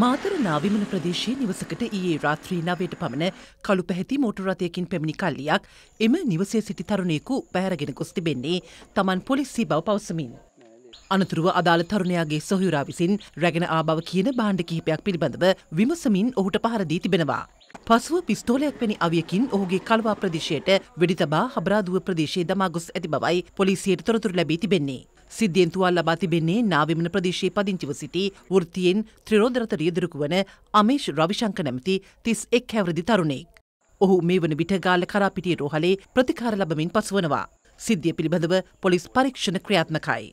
මාතරනා විමන ප්‍රදේශයේ නිවසකට ඊයේ රාත්‍රී 9ට පමණ කළු පැහැති මෝටර රථයකින් පැමිණි කල්ලියක් එම නිවසේ සිටි තරුණයෙකු පැහැරගෙන ගොස් තිබෙන්නේ තමන් පොලිසිය බව පවසමින්. අනතුරුව අදාළ තරුණයාගේ සොහොයුරා විසින් රැගෙන ආ බව කියන භාණ්ඩ කිහිපයක් පිළිබඳව විමසමින් ඔහුට පහර දී තිබෙනවා. පසුව පිස්තෝලයක් වැනි අවියකින් ඔහුගේ කලවා ප්‍රදේශයට වෙඩි තබා හබරාදුව ප්‍රදේශයේ දමා ගොස් ඇති බවයි පොලිසියට තොරතුරු ලැබී තිබෙන්නේ. සිද්ධියෙන් තුවාල ලබා තිබෙන්නේ නාවිමන ප්‍රදේශයේ පදිංචිව සිටි වෘත්තියෙන් ත්‍රිරෝදරත රියදුරුකු වන අමේෂ් රවිශංකර් නැමැති 31 හැවිරිදි තරුණයෙක්. ඔහු මේ වන විට ගාල්ල කරාපිටිය රෝහලේ ප්‍රතිකාර ලබමින් පසුවනවා. සිද්ධිය පිළිබඳව පොලිස් පරීක්ෂණ ක්‍රියාත්මකයි.